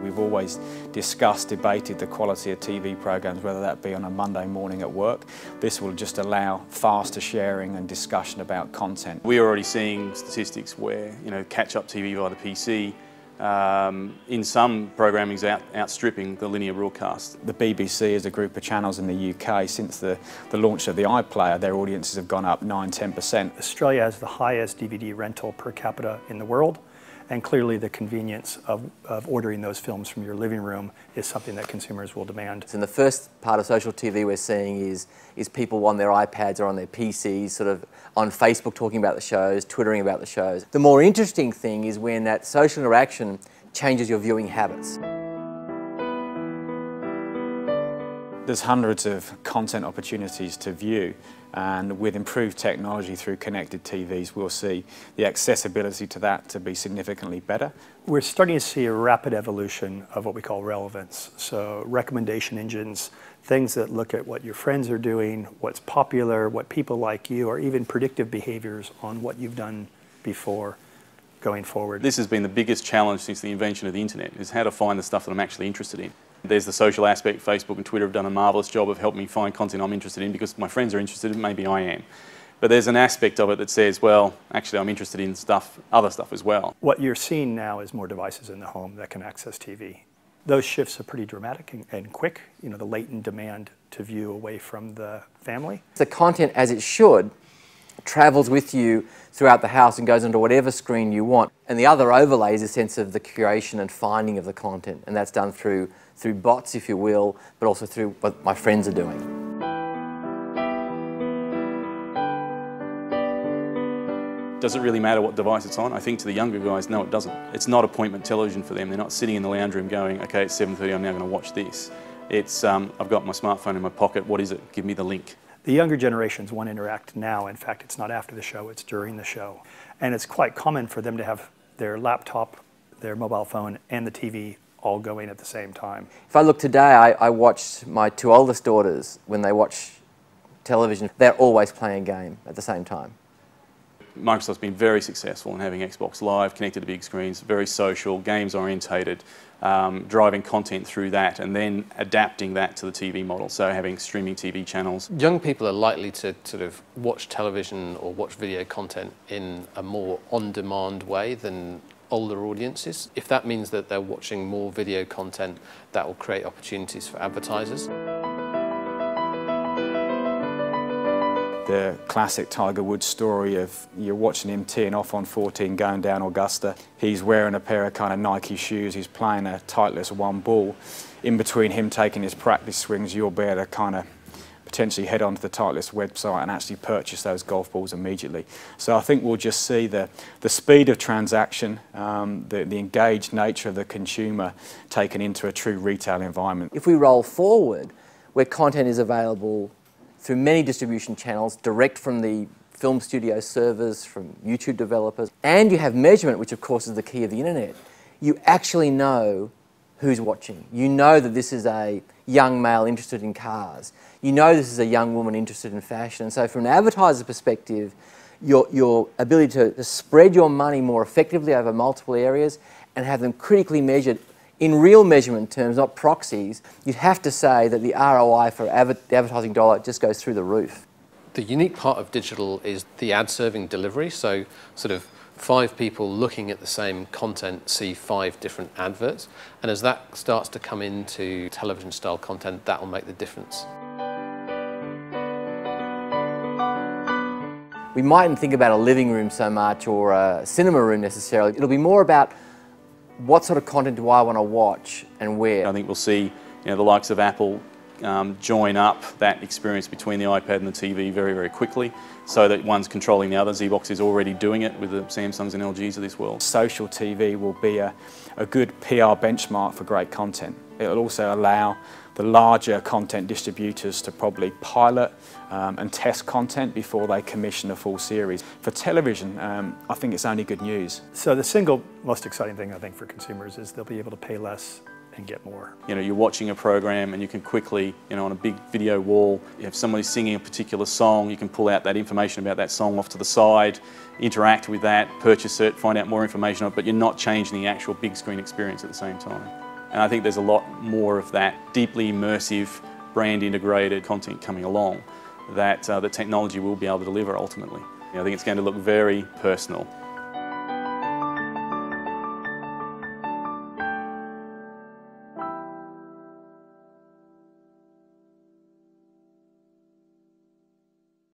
We've always discussed, debated the quality of TV programs, whether that be on a Monday morning at work. This will just allow faster sharing and discussion about content. We're already seeing statistics where, you know, catch-up TV via the PC in some programming is outstripping the linear broadcast. The BBC is a group of channels in the UK. Since the launch of the iPlayer, their audiences have gone up 9–10%. Australia has the highest DVD rental per capita in the world, and clearly the convenience of ordering those films from your living room is something that consumers will demand. And the first part of social TV we're seeing is people on their iPads or on their PCs, sort of on Facebook talking about the shows, twittering about the shows. The more interesting thing is when that social interaction changes your viewing habits. There's hundreds of content opportunities to view, and with improved technology through connected TVs, we'll see the accessibility to that to be significantly better. We're starting to see a rapid evolution of what we call relevance. So recommendation engines, things that look at what your friends are doing, what's popular, what people like you, or even predictive behaviors on what you've done before going forward. This has been the biggest challenge since the invention of the internet, is how to find the stuff that I'm actually interested in. There's the social aspect. Facebook and Twitter have done a marvellous job of helping me find content I'm interested in because my friends are interested in, maybe I am. But there's an aspect of it that says, well, actually I'm interested in stuff, other stuff as well. What you're seeing now is more devices in the home that can access TV. Those shifts are pretty dramatic and quick, you know, the latent demand to view away from the family. The content, as it should, travels with you throughout the house and goes onto whatever screen you want. And the other overlay is a sense of the curation and finding of the content, and that's done through bots, if you will, but also through what my friends are doing. Does it really matter what device it's on? I think to the younger guys, no, it doesn't. It's not appointment television for them. They're not sitting in the lounge room going, okay, it's 7:30, I'm now going to watch this. It's, I've got my smartphone in my pocket, what is it? Give me the link. The younger generations want to interact now. In fact, it's not after the show, it's during the show. And it's quite common for them to have their laptop, their mobile phone, and the TV all going at the same time. If I look today, I watched my two oldest daughters, when they watch television, they're always playing a game at the same time. Microsoft's been very successful in having Xbox Live connected to big screens, very social, games orientated, driving content through that and then adapting that to the TV model, so having streaming TV channels. Young people are likely to sort of watch television or watch video content in a more on-demand way than older audiences. If that means that they're watching more video content, that will create opportunities for advertisers. The classic Tiger Woods story of you're watching him teeing off on 14 going down Augusta. He's wearing a pair of kind of Nike shoes, he's playing a Titleist one ball. In between him taking his practice swings, you'll be able to kind of potentially head onto the Titleist website and actually purchase those golf balls immediately. So I think we'll just see the speed of transaction, the engaged nature of the consumer taken into a true retail environment. If we roll forward where content is available through many distribution channels, direct from the film studio servers, from YouTube developers, and you have measurement, which of course is the key of the internet. You actually know who's watching. You know that this is a young male interested in cars. You know this is a young woman interested in fashion. And so from an advertiser's perspective, your ability to spread your money more effectively over multiple areas and have them critically measured in real measurement terms, not proxies, you'd have to say that the ROI for advertising dollar just goes through the roof. The unique part of digital is the ad-serving delivery, so sort of 5 people looking at the same content see 5 different adverts, and as that starts to come into television-style content, that will make the difference. We mightn't think about a living room so much or a cinema room necessarily. It'll be more about what sort of content do I want to watch and where? I think we'll see, you know, the likes of Apple join up that experience between the iPad and the TV very, very quickly, so that one's controlling the other. Zbox is already doing it with the Samsungs and LGs of this world. Social TV will be a good PR benchmark for great content. It'll also allow the larger content distributors to probably pilot and test content before they commission a full series. For television, I think it's only good news. So the single most exciting thing, I think, for consumers is they'll be able to pay less and get more. You know, you're watching a program and you can quickly, you know, on a big video wall, if somebody's singing a particular song, you can pull out that information about that song off to the side, interact with that, purchase it, find out more information on it, but you're not changing the actual big screen experience at the same time. And I think there's a lot more of that deeply immersive, brand integrated content coming along that the technology will be able to deliver ultimately. I think it's going to look very personal.